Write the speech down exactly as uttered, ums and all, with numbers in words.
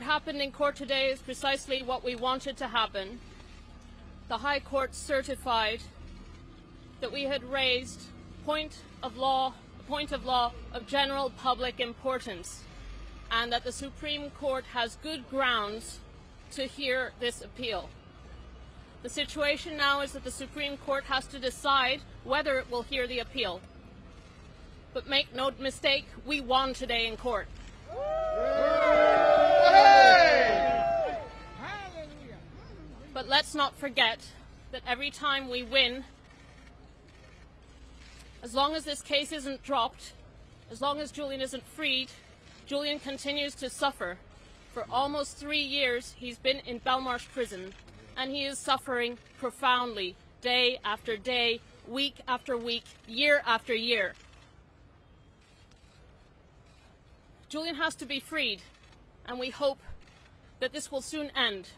what happened in court today is precisely what we wanted to happen. The High Court certified that we had raised point of law, point of law of general public importance, and that the Supreme Court has good grounds to hear this appeal. The situation now is that the Supreme Court has to decide whether it will hear the appeal. But make no mistake, we won today in court. But let's not forget that every time we win, as long as this case isn't dropped, as long as Julian isn't freed, Julian continues to suffer. For almost three years, he's been in Belmarsh prison, and he is suffering profoundly, day after day, week after week, year after year. Julian has to be freed, and we hope that this will soon end.